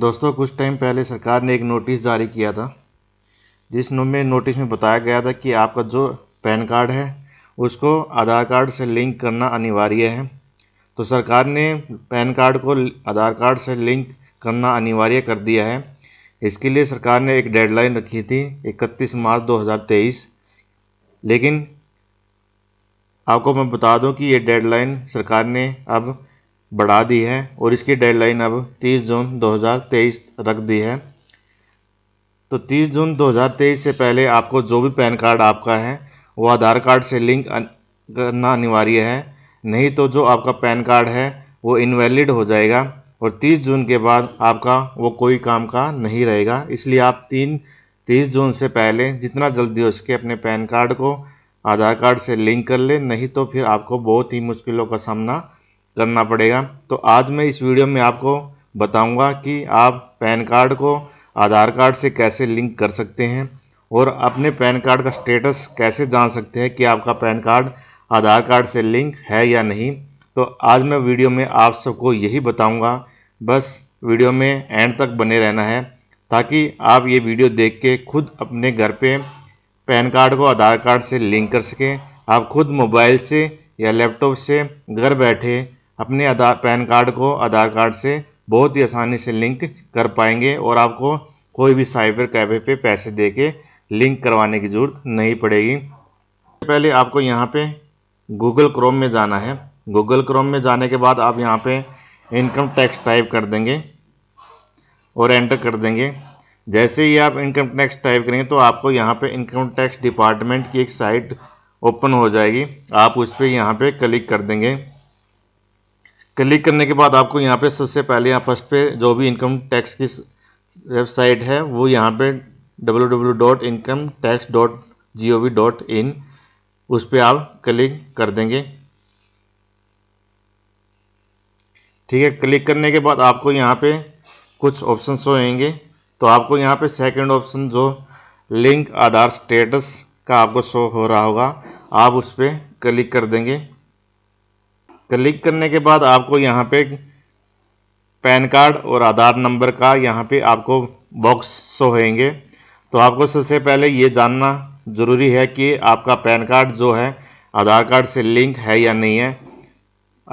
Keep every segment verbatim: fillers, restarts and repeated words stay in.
दोस्तों कुछ टाइम पहले सरकार ने एक नोटिस जारी किया था जिस में नोटिस में बताया गया था कि आपका जो पैन कार्ड है उसको आधार कार्ड से लिंक करना अनिवार्य है। तो सरकार ने पैन कार्ड को आधार कार्ड से लिंक करना अनिवार्य कर दिया है। इसके लिए सरकार ने एक डेडलाइन रखी थी इकतीस मार्च दो हज़ार तेईस। लेकिन आपको मैं बता दूं कि ये डेडलाइन सरकार ने अब बढ़ा दी है और इसकी डेडलाइन अब तीस जून दो हज़ार तेईस रख दी है। तो तीस जून दो हज़ार तेईस से पहले आपको जो भी पैन कार्ड आपका है वो आधार कार्ड से लिंक करना अनिवार्य है, नहीं तो जो आपका पैन कार्ड है वो इनवैलिड हो जाएगा और तीस जून के बाद आपका वो कोई काम का नहीं रहेगा। इसलिए आप तीन तीस जून से पहले जितना जल्दी हो सके अपने पैन कार्ड को आधार कार्ड से लिंक कर ले, नहीं तो फिर आपको बहुत ही मुश्किलों का सामना करना पड़ेगा। तो आज मैं इस वीडियो में आपको बताऊंगा कि आप पैन कार्ड को आधार कार्ड से कैसे लिंक कर सकते हैं और अपने पैन कार्ड का स्टेटस कैसे जान सकते हैं कि आपका पैन कार्ड आधार कार्ड से लिंक है या नहीं। तो आज मैं वीडियो में आप सबको यही बताऊँगा, बस वीडियो में एंड तक बने रहना है ताकि आप ये वीडियो देख के खुद अपने घर पे पैन कार्ड को आधार कार्ड से लिंक कर सकें। आप खुद मोबाइल से या लैपटॉप से घर बैठे अपने आधार पैन कार्ड को आधार कार्ड से बहुत ही आसानी से लिंक कर पाएंगे और आपको कोई भी साइबर कैफे पे पैसे दे के लिंक करवाने की ज़रूरत नहीं पड़ेगी। पहले आपको यहाँ पे गूगल क्रोम में जाना है। गूगल क्रोम में जाने के बाद आप यहाँ पे इनकम टैक्स टाइप कर देंगे और एंटर कर देंगे। जैसे ही आप इनकम टैक्स टाइप करेंगे तो आपको यहाँ पे इनकम टैक्स डिपार्टमेंट की एक साइट ओपन हो जाएगी। आप उस पर यहाँ पे क्लिक कर देंगे। क्लिक करने के बाद आपको यहाँ पे सबसे पहले यहाँ फर्स्ट पे जो भी इनकम टैक्स की वेबसाइट है वो यहाँ पे W W W dot income tax dot G O V dot in उस पर आप क्लिक कर देंगे। ठीक है, क्लिक करने के बाद आपको यहाँ पे कुछ ऑप्शन शो होंगे। तो आपको यहाँ पे सेकंड ऑप्शन जो लिंक आधार स्टेटस का आपको शो हो रहा होगा आप उस पर क्लिक कर देंगे। क्लिक करने के बाद आपको यहाँ पे पैन कार्ड और आधार नंबर का यहाँ पे आपको बॉक्स शो होंगे। तो आपको सबसे पहले ये जानना ज़रूरी है कि आपका पैन कार्ड जो है आधार कार्ड से लिंक है या नहीं है।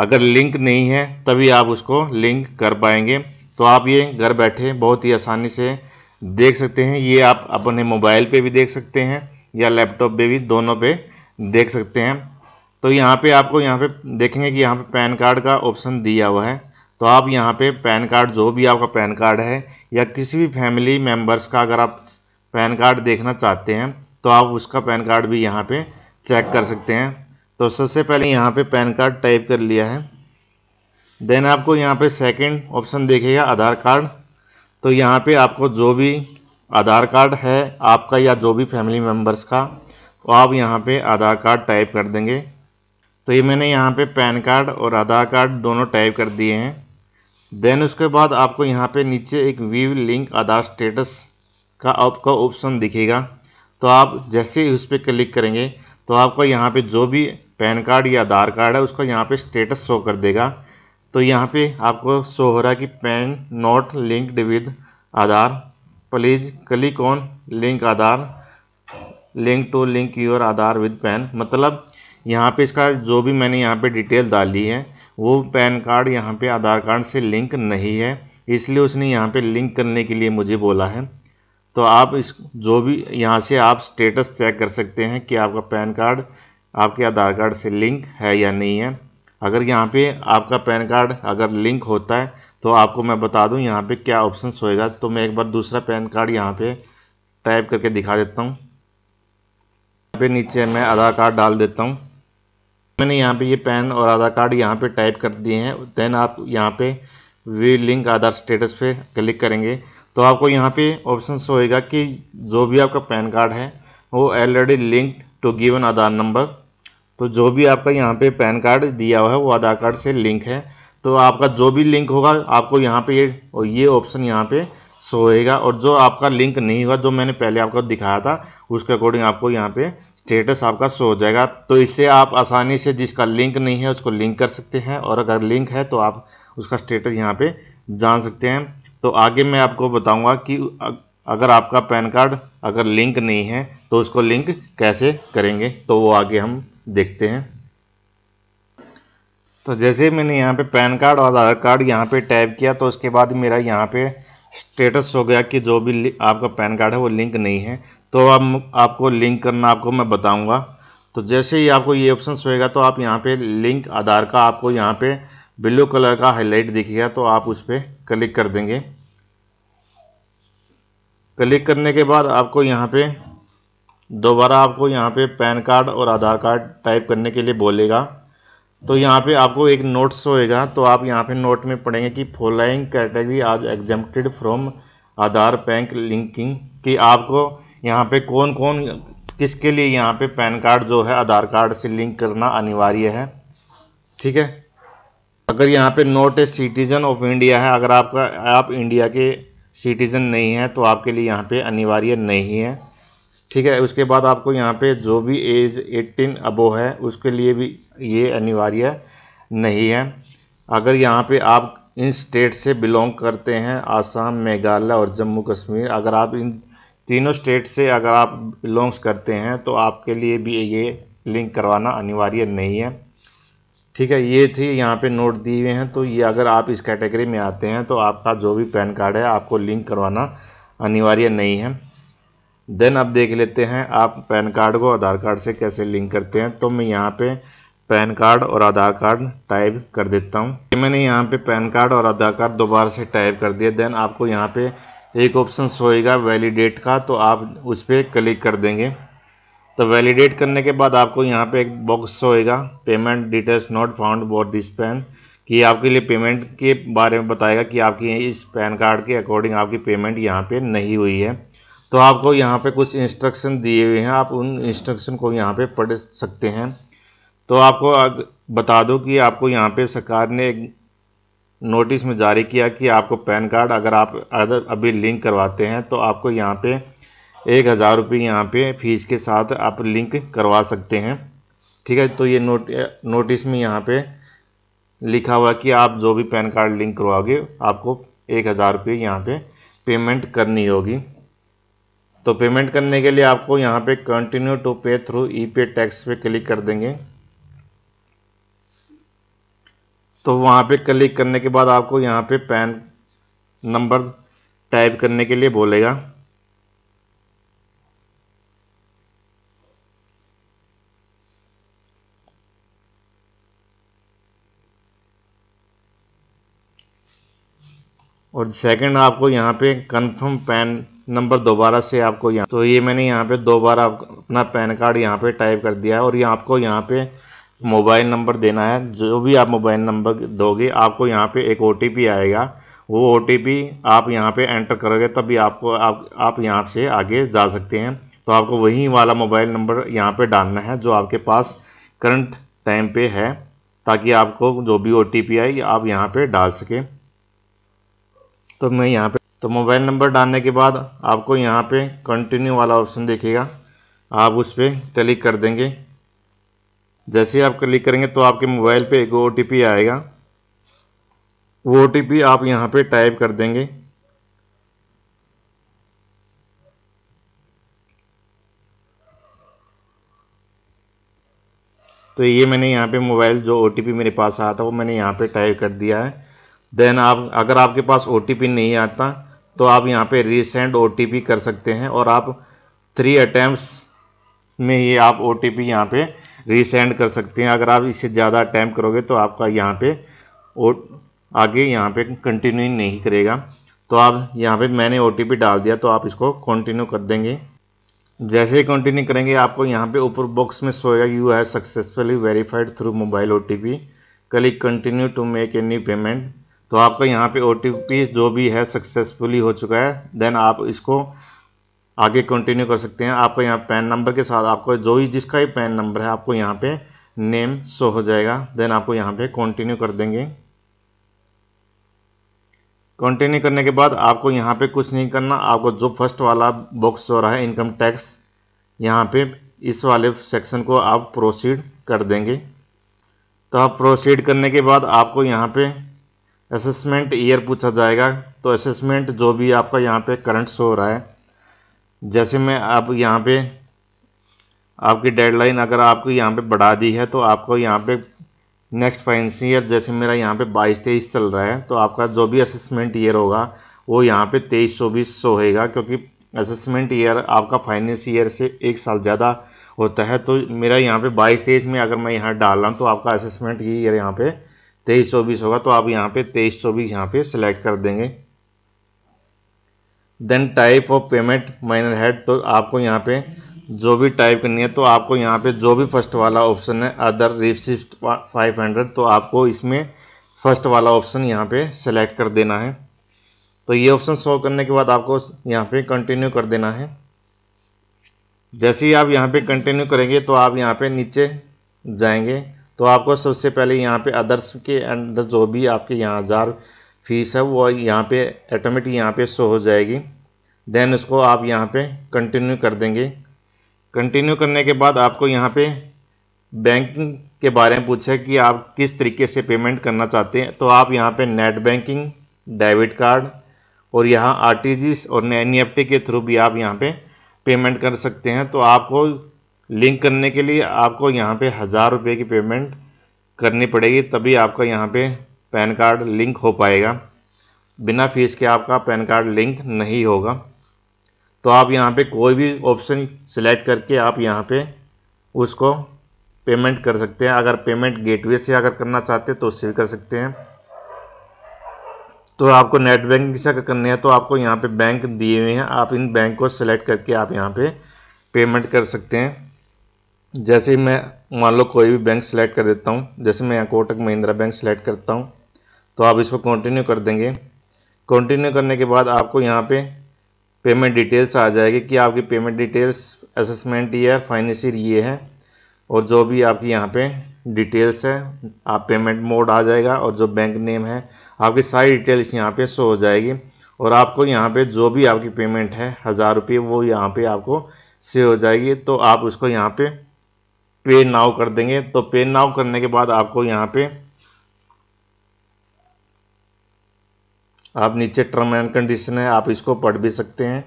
अगर लिंक नहीं है तभी आप उसको लिंक कर पाएंगे। तो आप ये घर बैठे बहुत ही आसानी से देख सकते हैं। ये आप अपने मोबाइल पे भी देख सकते हैं या लैपटॉप पे भी, दोनों पे देख सकते हैं। तो यहाँ पे आपको यहाँ पे देखेंगे कि यहाँ पे पैन कार्ड का ऑप्शन दिया हुआ है। तो आप यहाँ पे पैन कार्ड जो भी आपका पैन कार्ड है या किसी भी फैमिली मेम्बर्स का अगर आप पैन कार्ड देखना चाहते हैं तो आप उसका पैन कार्ड भी यहाँ पर चेक कर सकते हैं। तो सबसे पहले यहाँ पर पैन कार्ड टाइप कर लिया है। देन आपको यहाँ पे सेकंड ऑप्शन देखेगा आधार कार्ड। तो यहाँ पे आपको जो भी आधार कार्ड है आपका या जो भी फैमिली मेम्बर्स का तो आप यहाँ पे आधार कार्ड टाइप कर देंगे। तो ये मैंने यहाँ पे पैन कार्ड और आधार कार्ड दोनों टाइप कर दिए हैं। देन उसके बाद आपको यहाँ पे नीचे एक व्यू लिंक आधार स्टेटस का आपका ऑप्शन दिखेगा। तो आप जैसे ही उस पर क्लिक करेंगे तो आपका यहाँ पर जो भी पैन कार्ड या आधार कार्ड है उसका यहाँ पर स्टेटस शो कर देगा। तो यहाँ पे आपको शो हो रहा है कि PAN not linked with Aadhaar, please click on link Aadhaar link to link your Aadhaar with PAN. मतलब यहाँ पे इसका जो भी मैंने यहाँ पे डिटेल डाली है वो पैन कार्ड यहाँ पे आधार कार्ड से लिंक नहीं है, इसलिए उसने यहाँ पे लिंक करने के लिए मुझे बोला है। तो आप इस जो भी यहाँ से आप स्टेटस चेक कर सकते हैं कि आपका पैन कार्ड आपके आधार कार्ड से लिंक है या नहीं है। अगर यहाँ पे आपका पैन कार्ड अगर लिंक होता है तो आपको मैं बता दूँ यहाँ पे क्या ऑप्शन होएगा। तो मैं एक बार दूसरा पैन कार्ड यहाँ पे टाइप करके दिखा देता हूँ। यहाँ पे नीचे मैं आधार कार्ड डाल देता हूँ। मैंने यहाँ पे ये यह पैन और आधार कार्ड यहाँ पे टाइप कर दिए हैं। देन आप यहाँ पे वी लिंक आधार स्टेटस पे क्लिक करेंगे तो आपको यहाँ पे ऑप्शन होएगा कि जो भी आपका पैन कार्ड है वो already linked to given Aadhaar number. तो जो भी आपका यहाँ पे पैन कार्ड दिया हुआ है वो आधार कार्ड से लिंक है। तो आपका जो भी लिंक होगा आपको यहाँ पे ये और ये ऑप्शन यहाँ पे शो होगा और जो आपका लिंक नहीं होगा जो मैंने पहले आपको दिखाया था उसके अकॉर्डिंग आपको यहाँ पे स्टेटस आपका शो हो जाएगा। तो इससे आप आसानी से जिसका लिंक नहीं है उसको लिंक कर सकते हैं और अगर लिंक है तो आप उसका स्टेटस यहाँ पर जान सकते हैं। तो आगे मैं आपको बताऊंगा कि अगर आपका पैन कार्ड अगर लिंक नहीं है तो उसको लिंक कैसे करेंगे, तो वो आगे हम देखते हैं। तो जैसे मैंने यहाँ पे पैन कार्ड और आधार कार्ड यहाँ पे टैप किया तो उसके बाद मेरा यहाँ पे स्टेटस हो गया कि जो भी आपका पैन कार्ड है वो लिंक नहीं है। तो अब आपको लिंक करना आपको मैं बताऊँगा। तो जैसे ही आपको ये ऑप्शन होएगा तो आप यहाँ पे लिंक आधार का आपको यहाँ पे ब्लू कलर का हाईलाइट दिखेगा, तो आप उस पर क्लिक कर देंगे। क्लिक करने के बाद आपको यहाँ पे दोबारा आपको यहाँ पे पैन कार्ड और आधार कार्ड टाइप करने के लिए बोलेगा। तो यहाँ पे आपको एक नोट्स होएगा, तो आप यहाँ पे नोट में पढ़ेंगे कि फॉलोइंग कैटेगरी आज exempted from Aadhaar bank linking, कि आपको यहाँ पे कौन कौन किसके लिए यहाँ पे पैन कार्ड जो है आधार कार्ड से लिंक करना अनिवार्य है। ठीक है, अगर यहाँ पे not a citizen of India है, अगर आपका आप इंडिया के सिटीजन नहीं है तो आपके लिए यहाँ पे अनिवार्य नहीं है। ठीक है, उसके बाद आपको यहाँ पे जो भी एज अठारह अबो है उसके लिए भी ये अनिवार्य नहीं है। अगर यहाँ पे आप इन स्टेट से बिलोंग करते हैं, आसाम, मेघालय और जम्मू कश्मीर, अगर आप इन तीनों स्टेट से अगर आप बिलोंग्स करते हैं तो आपके लिए भी ये लिंक करवाना अनिवार्य नहीं है। ठीक है, ये थी यहाँ पे नोट दिए हुए हैं। तो ये अगर आप इस कैटेगरी में आते हैं तो आपका जो भी पैन कार्ड है आपको लिंक करवाना अनिवार्य नहीं है। देन आप देख लेते हैं आप पैन कार्ड को आधार कार्ड से कैसे लिंक करते हैं। तो मैं यहाँ पे पैन कार्ड और आधार कार्ड टाइप कर देता हूँ। मैंने यहाँ पे पैन कार्ड और आधार कार्ड दोबारा से टाइप कर दिया। देन आपको यहाँ पे एक ऑप्शन होएगा वैलिडेट का, तो आप उस पर क्लिक कर देंगे। तो वैलिडेट करने के बाद आपको यहाँ पे एक बॉक्स होएगा payment details not found about this PAN, कि आपके लिए पेमेंट के बारे में बताएगा कि आपकी इस पैन कार्ड के अकॉर्डिंग आपकी पेमेंट यहाँ पे नहीं हुई है। तो आपको यहाँ पे कुछ इंस्ट्रक्शन दिए हुए हैं, आप उन इंस्ट्रक्शन को यहाँ पे पढ़ सकते हैं। तो आपको आग, बता दो कि आपको यहाँ पर सरकार ने एक नोटिस में जारी किया कि आपको पैन कार्ड अगर आप अदर अभी लिंक करवाते हैं तो आपको यहाँ पे एक हज़ार रुपये यहाँ पे फीस के साथ आप लिंक करवा सकते हैं। ठीक है, तो ये नोट नोटिस में यहाँ पे लिखा हुआ कि आप जो भी पैन कार्ड लिंक करवाओगे आपको एक हज़ार रुपये यहाँ पे पेमेंट करनी होगी। तो पेमेंट करने के लिए आपको यहाँ पे continue to pay through e pay tax पे क्लिक कर देंगे। तो वहाँ पे क्लिक करने के बाद आपको यहाँ पे पैन नंबर टाइप करने के लिए बोलेगा। और सेकंड आपको यहाँ पे कंफर्म पैन नंबर दोबारा से आपको यहाँ, तो ये मैंने यहाँ पे दोबारा अपना पैन कार्ड यहाँ पे टाइप कर दिया है। और ये आपको यहाँ पे मोबाइल नंबर देना है, जो भी आप मोबाइल नंबर दोगे आपको यहाँ पे एक ओटीपी आएगा, वो ओटीपी आप यहाँ पे एंटर करोगे तभी आपको आप आप यहाँ से आगे जा सकते हैं। तो आपको वही वाला मोबाइल नंबर यहाँ पे डालना है जो आपके पास करंट टाइम पे है, ताकि आपको जो भी ओटीपी आए आप यहाँ पे डाल सकें। तो मैं यहाँ पे तो मोबाइल नंबर डालने के बाद आपको यहाँ पे कंटिन्यू वाला ऑप्शन दिखेगा, आप उस पर क्लिक कर देंगे। जैसे आप क्लिक करेंगे तो आपके मोबाइल पे एक ओटीपी आएगा, वो ओटीपी आप यहाँ पे टाइप कर देंगे। तो ये मैंने यहाँ पे मोबाइल जो ओटीपी मेरे पास आया था वो मैंने यहाँ पे टाइप कर दिया है। देन आप अगर आपके पास ओटीपी नहीं आता तो आप यहाँ पे रीसेंड ओटीपी कर सकते हैं, और आप थ्री अटैम्प्ट्स में ये आप ओटीपी यहाँ पे रीसेंड कर सकते हैं। अगर आप इससे ज़्यादा अटैम्प्ट करोगे तो आपका यहाँ पे ओ आगे यहाँ पे कंटिन्यू नहीं करेगा। तो आप यहाँ पे मैंने ओटीपी डाल दिया, तो आप इसको कंटिन्यू कर देंगे। जैसे ही कंटिन्यू करेंगे आपको यहाँ पे ऊपर बॉक्स में सोएगा you have successfully verified through mobile OTP, click continue to make a new payment. तो आपका यहाँ पे ओटीपी जो भी है सक्सेसफुली हो चुका है। देन आप इसको आगे कंटिन्यू कर सकते हैं। आपको यहाँ पैन नंबर के साथ आपको जो ही जिसका ही पैन नंबर है आपको यहाँ पे नेम शो हो जाएगा। देन आपको यहाँ पे कंटिन्यू कर देंगे। कंटिन्यू करने के बाद आपको यहाँ पे कुछ नहीं करना, आपको जो फर्स्ट वाला बॉक्स हो रहा है इनकम टैक्स, यहाँ पे इस वाले सेक्शन को आप प्रोसीड कर देंगे। तो आप प्रोसीड करने के बाद आपको यहाँ पे असेसमेंट ईयर पूछा जाएगा, तो असेसमेंट जो भी आपका यहाँ पे करंट शो हो रहा है, जैसे मैं आप यहाँ पे आपकी डेडलाइन अगर आपको यहाँ पे बढ़ा दी है तो आपको यहाँ पे नेक्स्ट फाइनेंशियल ईयर, जैसे मेरा यहाँ पे बाईस तेईस चल रहा है, तो आपका जो भी असेसमेंट ईयर होगा वो यहाँ पे तेईस चौबीस सौ होगा, क्योंकि असेसमेंट ईयर आपका फाइनेंशियल ईयर से एक साल ज़्यादा होता है। तो मेरा यहाँ पे बाईस तेईस में अगर मैं यहाँ डाल रहा हूँ तो आपका असेसमेंट ईयर यहाँ पे तेईस चौबीस होगा, तो आप यहाँ पे तेईस चौबीस यहाँ पे सिलेक्ट कर देंगे। Then type of payment minor head, तो आपको यहाँ पे जो भी टाइप करनी है, तो आपको यहाँ पे जो भी फर्स्ट वाला ऑप्शन है अदर रिसिप्ट फाइव हंड्रेड, तो आपको इसमें फर्स्ट वाला ऑप्शन यहाँ पे सेलेक्ट कर देना है। तो ये ऑप्शन शो करने के बाद आपको यहाँ पे कंटिन्यू कर देना है। जैसे ही आप यहाँ पे कंटिन्यू करेंगे तो आप यहाँ पे नीचे जाएंगे, तो आपको सबसे पहले यहाँ पे अदर्स के अंदर जो भी आपके यहाँ हज़ार फीस है वो यहाँ पे ऑटोमेटिक यहाँ पे शो हो जाएगी। देन उसको आप यहाँ पे कंटिन्यू कर देंगे। कंटिन्यू करने के बाद आपको यहाँ पे बैंकिंग के बारे में पूछा है कि आप किस तरीके से पेमेंट करना चाहते हैं, तो आप यहाँ पे नेट बैंकिंग, डेबिट कार्ड और यहाँ आरटीजीएस और एनईएफटी के थ्रू भी आप यहाँ पे पेमेंट कर सकते हैं। तो आपको लिंक करने के लिए आपको यहाँ पे हज़ार रुपये की पेमेंट करनी पड़ेगी, तभी आपका यहाँ पे पैन कार्ड लिंक हो पाएगा। बिना फीस के आपका पैन कार्ड लिंक नहीं होगा। तो आप यहाँ पे कोई भी ऑप्शन सिलेक्ट करके आप यहाँ पे उसको पेमेंट कर सकते हैं। अगर पेमेंट गेटवे से अगर करना चाहते हैं तो उससे भी कर सकते हैं। तो आपको नेट बैंकिंग से अगर करनी है तो आपको यहाँ पे बैंक दिए हुए हैं, आप इन बैंक को सिलेक्ट करके आप यहाँ पे पेमेंट कर सकते हैं। जैसे मैं मान लो कोई भी बैंक सेलेक्ट कर देता हूँ, जैसे मैं यहाँ कोटक महिंद्रा बैंक सेलेक्ट करता हूँ, तो आप इसको कंटिन्यू कर देंगे। कंटिन्यू करने के बाद आपको यहाँ पे पेमेंट डिटेल्स आ जाएगी कि आपकी payment details, assessment year, financial ये है और जो भी आपकी यहाँ पे डिटेल्स है, आप पेमेंट मोड आ जाएगा और जो बैंक नेम है, आपकी सारी डिटेल्स यहाँ पे शो हो जाएगी। और आपको यहाँ पे जो भी आपकी पेमेंट है हज़ार रुपये वो यहाँ पे आपको सेव हो जाएगी। तो आप उसको यहाँ पे पे नाउ कर देंगे। तो पे नाउ करने के बाद आपको यहाँ पे आप नीचे टर्म एंड कंडीशन है, आप इसको पढ़ भी सकते हैं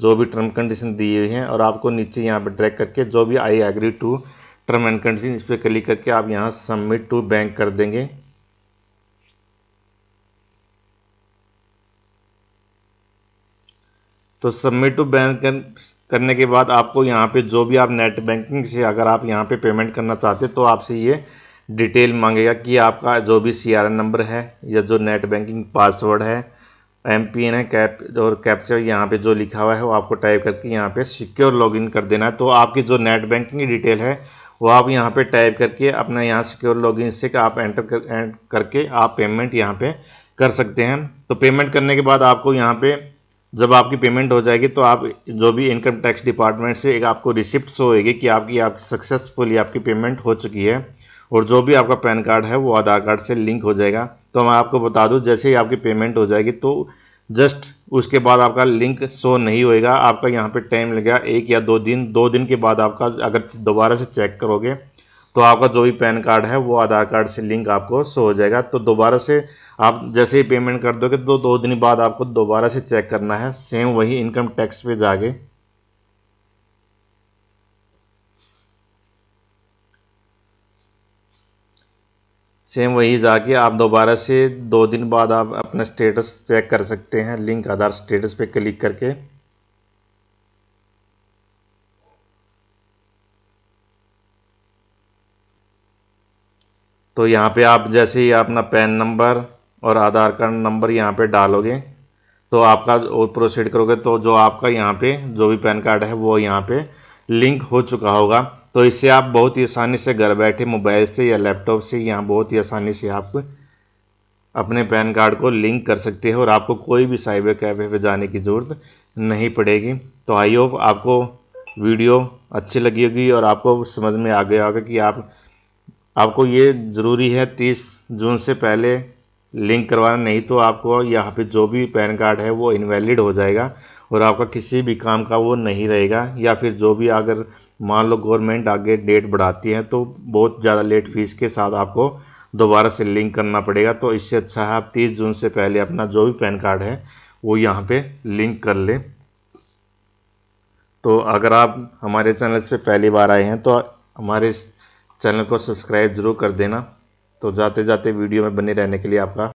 जो भी टर्म कंडीशन दी हुई हैं, और आपको नीचे यहाँ पे ड्रैग करके जो भी I agree to term and condition इस पर क्लिक करके आप यहाँ सबमिट टू बैंक कर देंगे। तो सबमिट टू बैंक करने के बाद आपको यहाँ पे जो भी आप नेट बैंकिंग से अगर आप यहाँ पे पेमेंट करना चाहते तो आपसे ये डिटेल मांगेगा कि आपका जो भी सीआरएन नंबर है या जो नेट बैंकिंग पासवर्ड है, एमपीएन है, कैप और कैप्चर यहाँ पे जो लिखा हुआ है वो आपको टाइप करके यहाँ पे सिक्योर लॉगिन कर देना है। तो आपकी जो नेट बैंकिंग की डिटेल है वो आप यहाँ पे टाइप करके अपना यहाँ सिक्योर लॉगिन से आप एंटर कर, करके आप पेमेंट यहाँ पे कर सकते हैं। तो पेमेंट करने के बाद आपको यहाँ पे जब आपकी पेमेंट हो जाएगी तो आप जो भी इनकम टैक्स डिपार्टमेंट से एक आपको रिसिप्ट शो होगी कि आपकी आप सक्सेसफुली आपकी पेमेंट हो चुकी है, और जो भी आपका पैन कार्ड है वो आधार कार्ड से लिंक हो जाएगा। तो मैं आपको बता दूं, जैसे ही आपकी पेमेंट हो जाएगी तो जस्ट उसके बाद आपका लिंक शो नहीं होएगा, आपका यहाँ पे टाइम लगेगा एक या दो दिन। दो दिन के बाद आपका अगर दोबारा से चेक करोगे तो आपका जो भी पैन कार्ड है वो आधार कार्ड से लिंक आपको शो हो जाएगा। तो दोबारा से आप जैसे ही पेमेंट कर दोगे तो दो दिन बाद आपको दोबारा से चेक करना है, सेम वही इनकम टैक्स पे जाके। सेम वही जाके आप दोबारा से दो दिन बाद आप अपना स्टेटस चेक कर सकते हैं, लिंक आधार स्टेटस पे क्लिक करके। तो यहाँ पे आप जैसे ही अपना पैन नंबर और आधार कार्ड नंबर यहाँ पे डालोगे तो आपका और प्रोसीड करोगे तो जो आपका यहाँ पे जो भी पैन कार्ड है वो यहाँ पे लिंक हो चुका होगा। तो इससे आप बहुत ही आसानी से घर बैठे मोबाइल से या लैपटॉप से यहाँ बहुत ही आसानी से आप अपने पैन कार्ड को लिंक कर सकते हो और आपको कोई भी साइबर कैफे पे जाने की ज़रूरत नहीं पड़ेगी। तो आई होप आपको वीडियो अच्छी लगी होगी और आपको समझ में आ गया होगा कि आप आपको ये ज़रूरी है तीस जून से पहले लिंक करवाना, नहीं तो आपको यहाँ पे जो भी पैन कार्ड है वो इनवैलिड हो जाएगा और आपका किसी भी काम का वो नहीं रहेगा। या फिर जो भी अगर मान लो गवर्नमेंट आगे डेट बढ़ाती है तो बहुत ज़्यादा लेट फीस के साथ आपको दोबारा से लिंक करना पड़ेगा। तो इससे अच्छा है आप तीस जून से पहले अपना जो भी पैन कार्ड है वो यहाँ पे लिंक कर लें। तो अगर आप हमारे चैनल पे पहली बार आए हैं तो हमारे चैनल को सब्सक्राइब जरूर कर देना। तो जाते जाते वीडियो में बने रहने के लिए आपका